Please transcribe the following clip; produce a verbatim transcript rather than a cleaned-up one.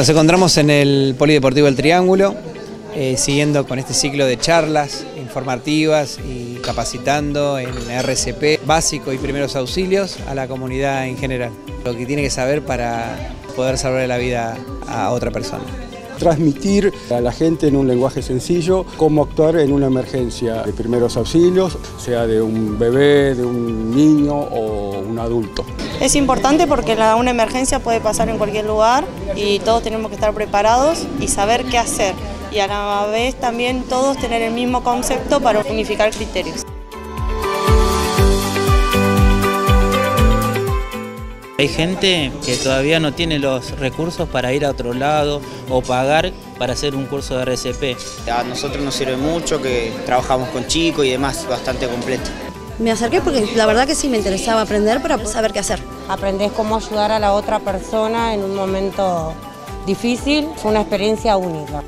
Nos encontramos en el Polideportivo El Triángulo, eh, siguiendo con este ciclo de charlas informativas y capacitando en R C P básico y primeros auxilios a la comunidad en general. Lo que tiene que saber para poder salvar la vida a otra persona. Transmitir a la gente en un lenguaje sencillo cómo actuar en una emergencia de primeros auxilios, sea de un bebé, de un niño o un adulto. Es importante porque una emergencia puede pasar en cualquier lugar y todos tenemos que estar preparados y saber qué hacer. Y a la vez también todos tener el mismo concepto para unificar criterios. Hay gente que todavía no tiene los recursos para ir a otro lado o pagar para hacer un curso de R C P. A nosotros nos sirve mucho que trabajamos con chicos y demás, bastante completo. Me acerqué porque la verdad que sí me interesaba aprender para saber qué hacer. Aprendés cómo ayudar a la otra persona en un momento difícil, fue una experiencia única.